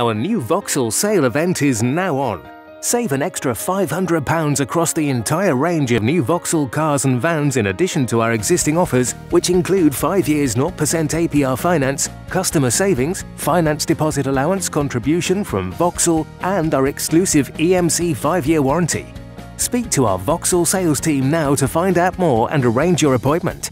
Our new Vauxhall sale event is now on. Save an extra £500 across the entire range of new Vauxhall cars and vans in addition to our existing offers, which include 5 years 0% APR finance, customer savings, finance deposit allowance contribution from Vauxhall and our exclusive EMC 5-year warranty. Speak to our Vauxhall sales team now to find out more and arrange your appointment.